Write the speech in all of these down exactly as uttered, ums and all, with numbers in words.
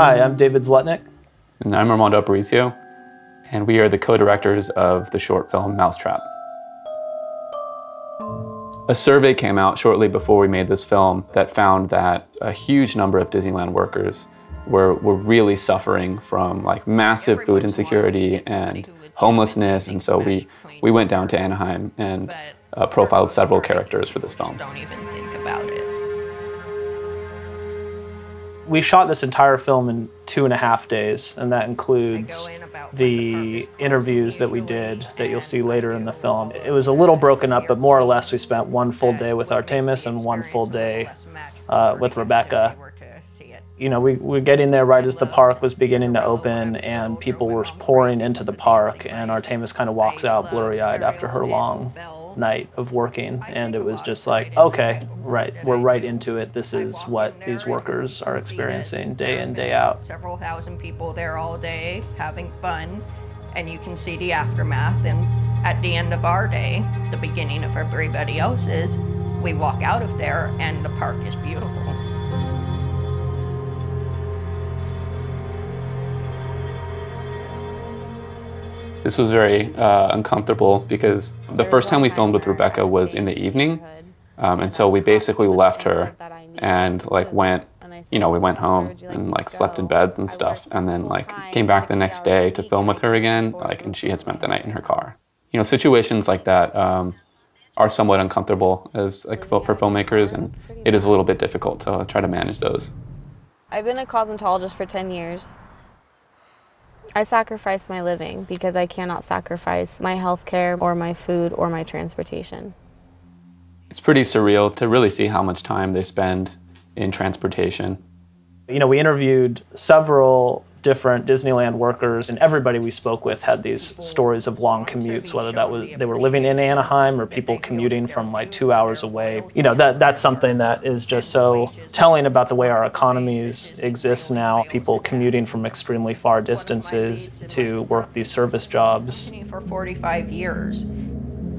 Hi, I'm David Zlutnick. And I'm Armando Aparicio, and we are the co-directors of the short film Mousetrap. A survey came out shortly before we made this film that found that a huge number of Disneyland workers were, were really suffering from like massive food insecurity and homelessness, and so we, we went down to Anaheim and uh, profiled several characters for this film. Don't even think about it. We shot this entire film in two and a half days, and that includes the interviews that we did that you'll see later in the film. It was a little broken up, but more or less we spent one full day with Artemis and one full day uh, with Rebecca. You know, we, we were getting there right as the park was beginning to open, and people were pouring into the park, and Artemis kind of walks out blurry-eyed after her long night of working, and it was just like, okay, right, we're right into it. This is what these workers are experiencing day in, day out. Several thousand people there all day having fun, and you can see the aftermath. And at the end of our day, the beginning of everybody else's, we walk out of there and the park is beautiful. This was very uh, uncomfortable because the first time we filmed with Rebecca was in the evening, um, and so we basically left her and like went, you know, we went home and like slept in beds and stuff, and then like came back the next day to film with her again, like, and she had spent the night in her car. You know, situations like that um, are somewhat uncomfortable as like for filmmakers, and it is a little bit difficult to try to manage those. I've been a cosmetologist for ten years. I sacrifice my living because I cannot sacrifice my health care or my food or my transportation. It's pretty surreal to really see how much time they spend in transportation. You know, we interviewed several different Disneyland workers, and everybody we spoke with had these stories of long commutes, whether that was they were living in Anaheim or people commuting from like two hours away. You know, that that's something that is just so telling about the way our economies exist now. People commuting from extremely far distances to work these service jobs. For forty-five years,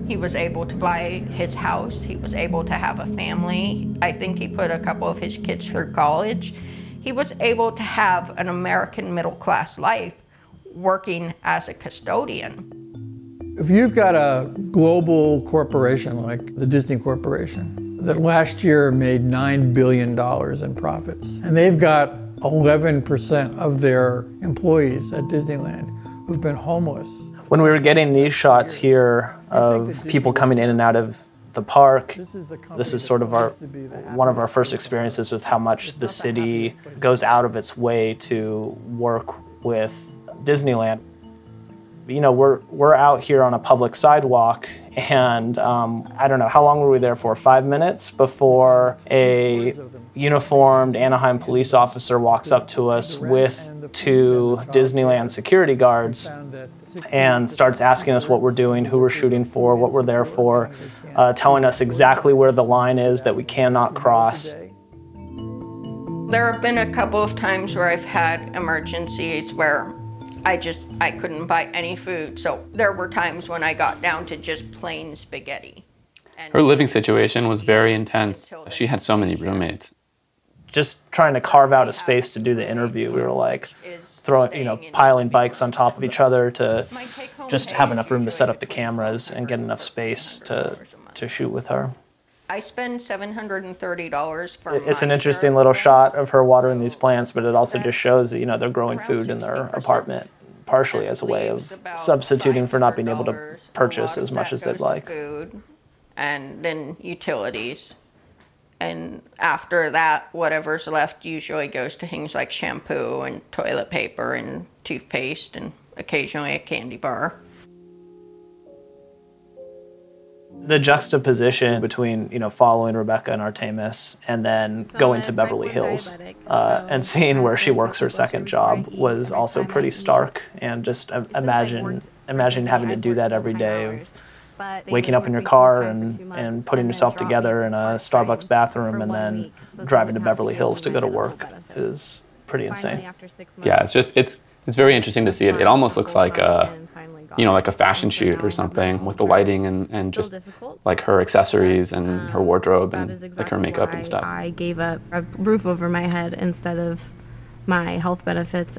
he was able to buy his house. He was able to have a family. I think he put a couple of his kids through college. He was able to have an American middle-class life working as a custodian. If you've got a global corporation like the Disney Corporation that last year made nine billion dollars in profits, and they've got eleven percent of their employees at Disneyland who've been homeless. When we were getting these shots here of people coming in and out of the park, this is, the this is sort of our one of our first experiences with how much the city goes out of its way to work with Disneyland. You know, we're, we're out here on a public sidewalk, and um, I don't know, how long were we there for? Five minutes before a uniformed Anaheim police officer walks up to us with two Disneyland security guards and starts asking us what we're doing, who we're shooting for, what we're there for, uh, telling us exactly where the line is that we cannot cross. There have been a couple of times where I've had emergencies where I just, I couldn't buy any food. So there were times when I got down to just plain spaghetti. And her living situation was very intense. She had so many roommates. Just trying to carve out a space to do the interview, we were like throwing, you know, piling bikes on top of each other to just have enough room to set up the cameras and get enough space to, to shoot with her. I spend seven hundred thirty dollars for It's an interesting little shot of her watering these plants, but it also just shows that, you know, they're growing food in their apartment, partially as a way of substituting for not being able to purchase as much as they'd like. Food, and then utilities. And after that, whatever's left usually goes to things like shampoo and toilet paper and toothpaste and occasionally a candy bar. The juxtaposition between, you know, following Rebecca and Artemis and then so going to Beverly Hills uh, so and seeing where she works her second job was also pretty stark. And just uh, imagine, imagine having to do that every day of waking up in your car and, and putting yourself together in a Starbucks bathroom and then driving to Beverly Hills to go to work is pretty insane. Yeah, it's just, it's, it's very interesting to see it. It almost looks like a, you know, like a fashion shoot or something with the lighting and, and just like her accessories and her wardrobe and like her makeup and stuff. I gave up a roof over my head instead of my health benefits.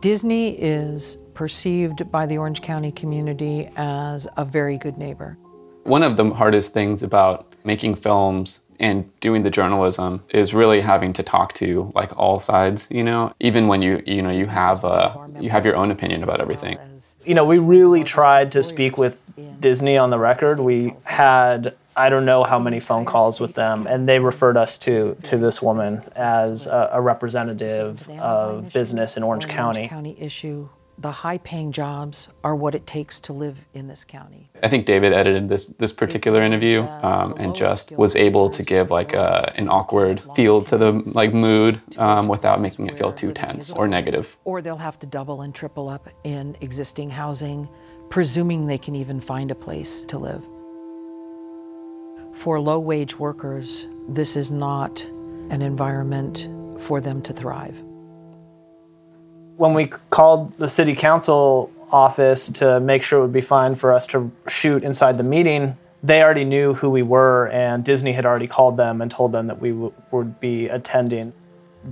Disney is perceived by the Orange County community as a very good neighbor. One of the hardest things about making films and doing the journalism is really having to talk to like all sides, you know, even when you, you know, you have, a, you have your own opinion about everything. You know, we really tried to speak with Disney on the record. We had, I don't know how many phone calls with them, and they referred us to, to this woman as a, a representative of business in Orange County. Orange County issue. The high-paying jobs are what it takes to live in this county. I think David edited this this particular interview um, and just was able to give like a, an awkward feel to the like mood um, without making it feel too tense or negative. Or they'll have to double and triple up in existing housing, presuming they can even find a place to live. For low-wage workers, this is not an environment for them to thrive. When we called the city council office to make sure it would be fine for us to shoot inside the meeting, they already knew who we were, and Disney had already called them and told them that we w would be attending.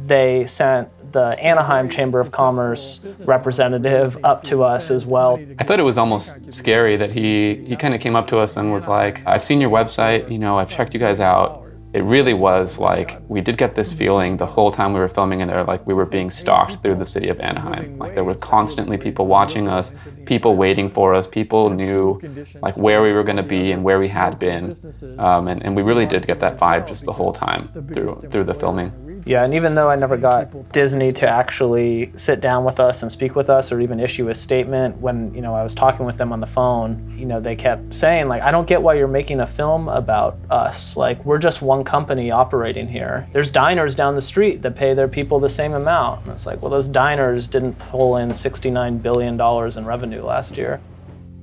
They sent the Anaheim Chamber of Commerce representative up to us as well. I thought it was almost scary that he, he kind of came up to us and was like, I've seen your website, you know, I've checked you guys out. It really was like, we did get this feeling the whole time we were filming in there, like we were being stalked through the city of Anaheim. Like there were constantly people watching us, people waiting for us, people knew like where we were gonna be and where we had been. Um, and, and we really did get that vibe just the whole time through, through the filming. Yeah, and even though I never got Disney to actually sit down with us and speak with us or even issue a statement, when, you know, I was talking with them on the phone, you know, they kept saying like, I don't get why you're making a film about us. Like, we're just one company operating here. There's diners down the street that pay their people the same amount. And it's like, well, those diners didn't pull in sixty-nine billion dollars in revenue last year.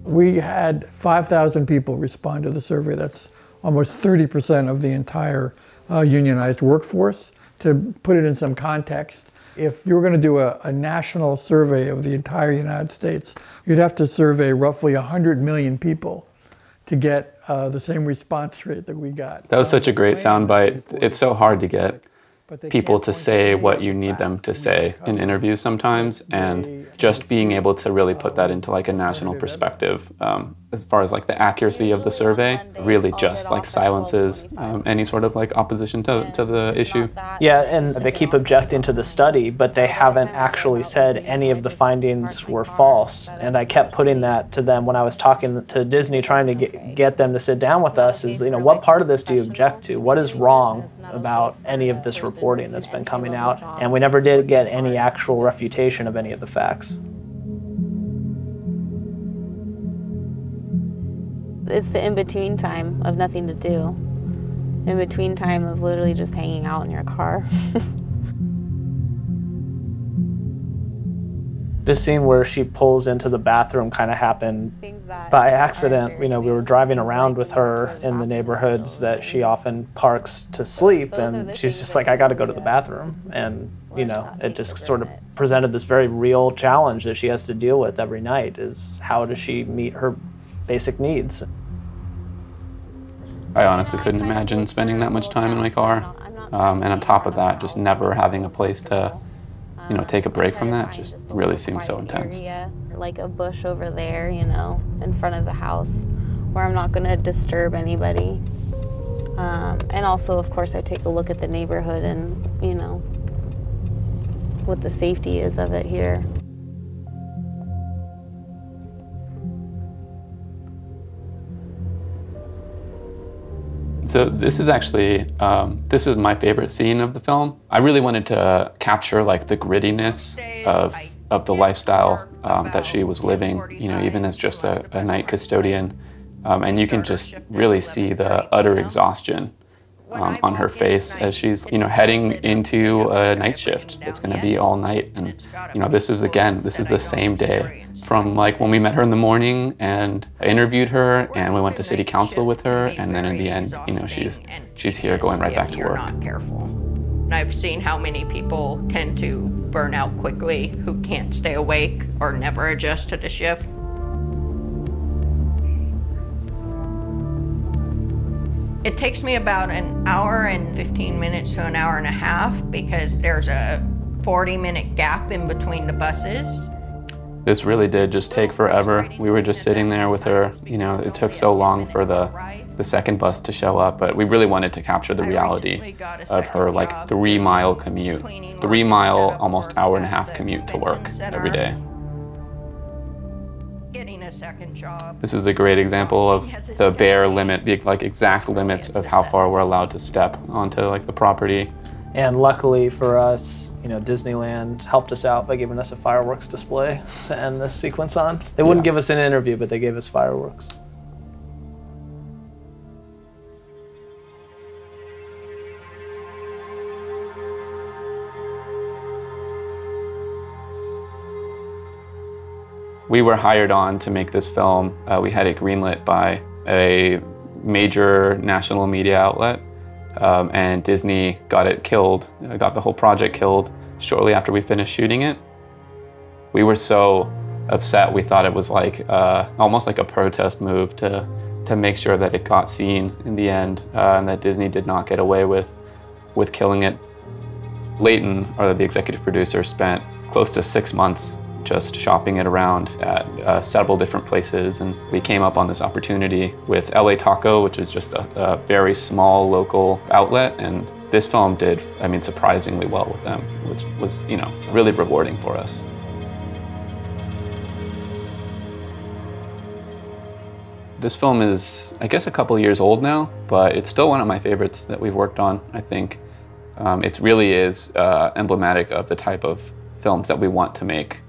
We had five thousand people respond to the survey. That's almost thirty percent of the entire uh, unionized workforce. To put it in some context, if you were going to do a, a national survey of the entire United States, you'd have to survey roughly one hundred million people to get Uh, the same response rate that we got. That was such a great soundbite. It's so hard to get people to say what you need them to say in interviews sometimes, and just being able to really put that into like a national perspective um, as far as like the accuracy of the survey really just like silences um, any sort of like opposition to, to the issue. Yeah, and they keep objecting to the study, but they haven't actually said any of the findings were false. And I kept putting that to them when I was talking to Disney, trying to get, get them to sit down with us is, you know, what part of this do you object to? What is wrong about any of this reporting that's been coming out? And we never did get any actual refutation of any of the facts. It's the in-between time of nothing to do. In-between time of literally just hanging out in your car. This scene where she pulls into the bathroom kind of happened by accident. You know, we were driving around with her in the neighborhoods that she often parks to sleep, and she's just like, I gotta go to the bathroom. And, you know, it just sort of presented this very real challenge that she has to deal with every night is how does she meet her basic needs. I honestly couldn't imagine spending that much time in my car, um, and on top of that, just never having a place to, you know, take a break from that just really seems so intense. Like a bush over there, you know, in front of the house, where I'm not going to disturb anybody. Um, and also, of course, I take a look at the neighborhood and, you know, what the safety is of it here. So this is actually, um, this is my favorite scene of the film. I really wanted to capture like the grittiness of, of the lifestyle um, that she was living, you know, even as just a, a night custodian. Um, and you can just really see the utter exhaustion um, on her face as she's, you know, heading into a night shift that's gonna be all night. And, you know, this is, again, this is the same day. From like when we met her in the morning and I interviewed her and we went to city council with her, and then in the end, you know, she's she's here going right back to work. Not careful. And I've seen how many people tend to burn out quickly, who can't stay awake or never adjust to the shift. It takes me about an hour and fifteen minutes to an hour and a half because there's a forty minute gap in between the buses. This really did just take forever. We were just sitting there with her. You know, it took so long for the, the second bus to show up, but we really wanted to capture the reality of her like three mile commute, three mile, almost hour and a half commute to work every day. Getting a second job. This is a great example of the bare limit, the like exact limits of how far we're allowed to step onto like the property. And luckily for us, you know, Disneyland helped us out by giving us a fireworks display to end this sequence on. They wouldn't yeah. give us an interview, but they gave us fireworks. We were hired on to make this film. Uh, we had it greenlit by a major national media outlet. Um, and Disney got it killed, got the whole project killed shortly after we finished shooting it. We were so upset, we thought it was like uh, almost like a protest move to, to make sure that it got seen in the end uh, and that Disney did not get away with, with killing it. Leighton, or the executive producer, spent close to six months just shopping it around at uh, several different places, and we came up on this opportunity with L A Taco, which is just a, a very small local outlet, and this film did, I mean, surprisingly well with them, which was, you know, really rewarding for us. This film is, I guess, a couple years old now, but it's still one of my favorites that we've worked on, I think. Um, it really is uh, emblematic of the type of films that we want to make.